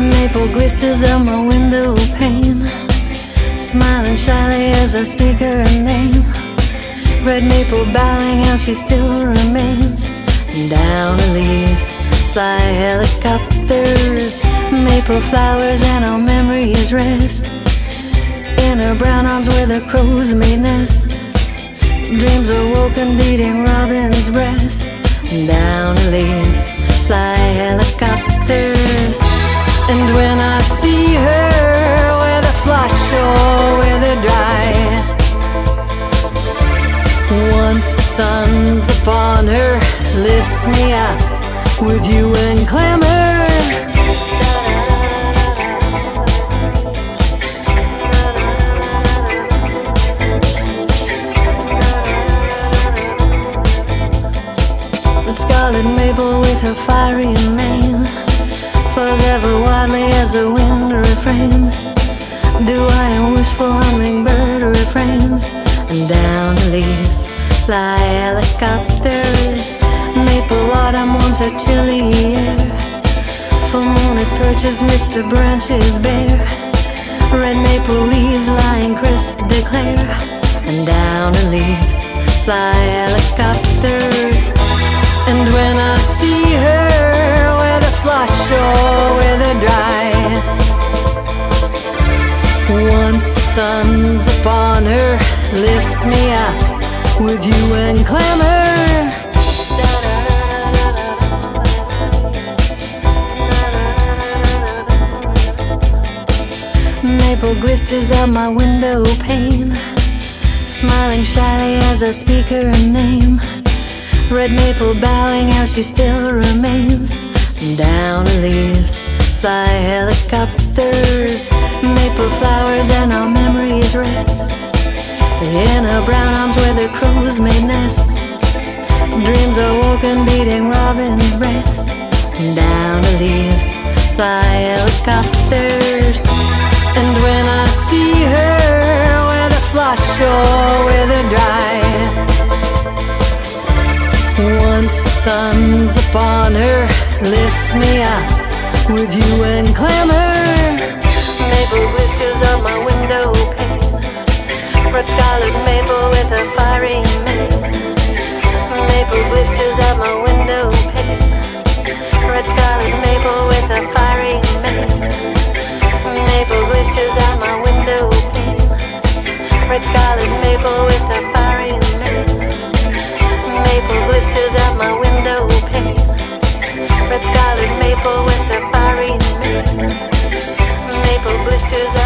Maple glisters on my window pane, smiling shyly as I speak her name. Red maple bowing out, she still remains. Down the leaves fly helicopters, maple flowers, and our memories rest in her brown arms where the crows made nests. Dreams are woken, beating robin's breast. Down the leaves fly helicopters. And when I see her, whether flush or whether dry, once the sun's upon her, lifts me up with you and clamor. But scarlet maple with her fiery mane flows ever wildly as the wind refrains. Dew-eyed and wishful hummingbird refrains. And down the leaves fly helicopters. Maple autumn warms her chilly air. Full moon it perches midst her branches bare. Red maple leaves lying crisp declare. And down the leaves fly helicopters. And when I see her, whether flush or whether dry, once the sun's upon her, lifts me up with you and clamor. Maple glisters on my window pane, smiling shyly as I speak her name. Red maple bowing how she still remains. Down the leaves fly helicopters. Maple flowers and our memories rest in her brown arms where the crows made nests. Dreams are woken, beating robin's breast. Down the leaves fly helicopters. And when I see her, whether flush or whether dry, once the sun's upon her, lifts me up with you and clamor. Maple blisters on my window pane, red scarlet maple with a fiery mane. Maple blisters on my window pane, red scarlet maple with a fiery mane. Maple blisters on my window pane, red scarlet maple with a fiery mane. Maple blisters on my window pane, red scarlet maple with a fiery mane. Maple blisters.